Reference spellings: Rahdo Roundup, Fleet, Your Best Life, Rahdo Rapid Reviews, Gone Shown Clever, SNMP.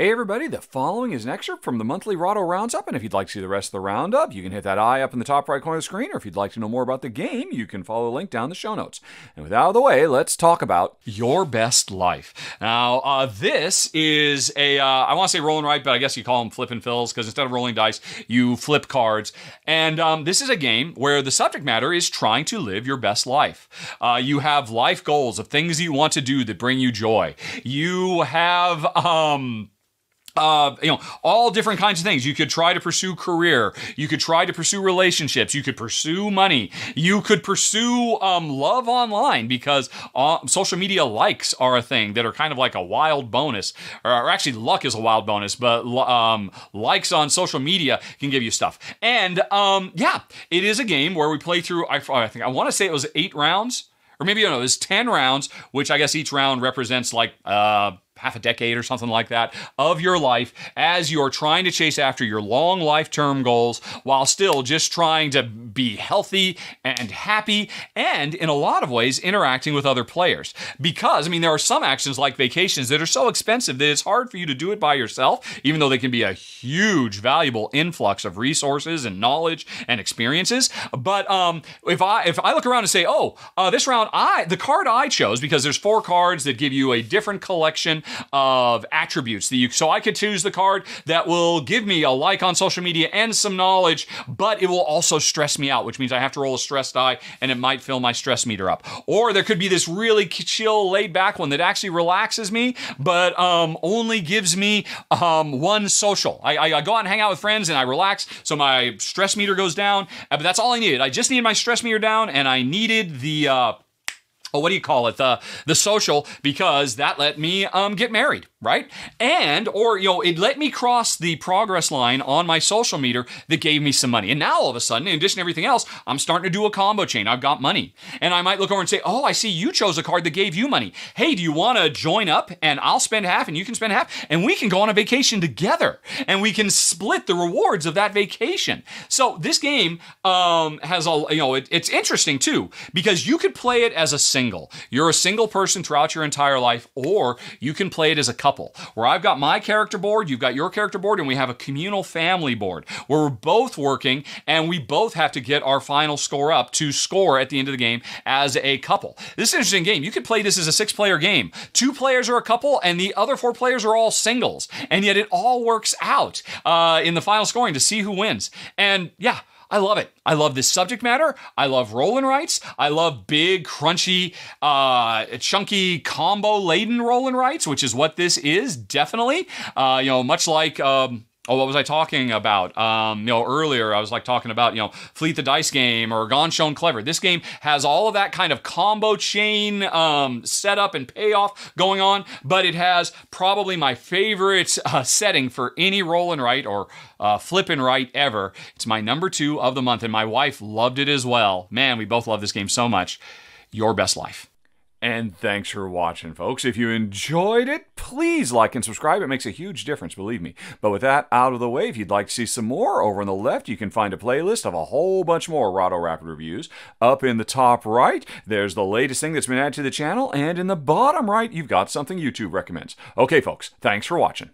Hey everybody, the following is an excerpt from the monthly Rahdo Roundup, and if you'd like to see the rest of the Roundup, you can hit that eye up in the top right corner of the screen, or if you'd like to know more about the game, you can follow the link down in the show notes. And with that out of the way, let's talk about Your Best Life. Now, this is a, I want to say roll and write, but I guess you call them flip and fills, because instead of rolling dice, you flip cards. And this is a game where the subject matter is trying to live your best life. You have life goals of things you want to do that bring you joy. You have... all different kinds of things. You could try to pursue career. You could try to pursue relationships. You could pursue money. You could pursue love online, because social media likes are a thing that are kind of like a wild bonus, or actually luck is a wild bonus, but likes on social media can give you stuff. And yeah, it is a game where we play through, I think, I want to say it was 8 rounds, or maybe, no, it was 10 rounds, which I guess each round represents like, half a decade or something like that of your life as you're trying to chase after your long life-term goals while still just trying to be healthy and happy, and in a lot of ways interacting with other players. Because, I mean, there are some actions like vacations that are so expensive that it's hard for you to do it by yourself, even though they can be a huge, valuable influx of resources and knowledge and experiences. But if I look around and say, oh, this round, the card I chose, because there's 4 cards that give you a different collection of attributes that you, so I could choose the card that will give me a like on social media and some knowledge, but it will also stress me out, which means I have to roll a stress die and it might fill my stress meter up. Or there could be this really chill, laid back one that actually relaxes me, but only gives me one social. I go out and hang out with friends and I relax, so my stress meter goes down, but that's all I needed. I just needed my stress meter down, and I needed the... what do you call it? The social, because that let me get married, right? And, or, you know, it let me cross the progress line on my social meter that gave me some money. And now all of a sudden, in addition to everything else, I'm starting to do a combo chain. I've got money. And I might look over and say, oh, I see you chose a card that gave you money. Hey, do you want to join up? And I'll spend half and you can spend half, and we can go on a vacation together, and we can split the rewards of that vacation. So this game has a, you know, it's interesting too, because you could play it as a single. You're a single person throughout your entire life, or you can play it as a couple, where I've got my character board, you've got your character board, and we have a communal family board where we're both working and we both have to get our final score up to score at the end of the game as a couple. This is an interesting game. You could play this as a 6-player game. 2 players are a couple and the other 4 players are all singles, and yet it all works out in the final scoring to see who wins. And yeah, I love it. I love this subject matter. I love roll and writes. I love big, crunchy, chunky, combo-laden roll and writes, which is what this is, definitely. You know, much like... oh, what was I talking about? You know, earlier I was like talking about, you know, Fleet the Dice game or Gone Shown Clever. This game has all of that kind of combo chain setup and payoff going on, but it has probably my favorite setting for any roll and write or flip and write ever. It's my number 2 of the month, and my wife loved it as well. Man, we both love this game so much. Your Best Life. And thanks for watching, folks. If you enjoyed it, please like and subscribe. It makes a huge difference, believe me. But with that out of the way, if you'd like to see some more, over on the left, you can find a playlist of a whole bunch more Rahdo Rapid Reviews. Up in the top right, there's the latest thing that's been added to the channel. And in the bottom right, you've got something YouTube recommends. Okay, folks, thanks for watching.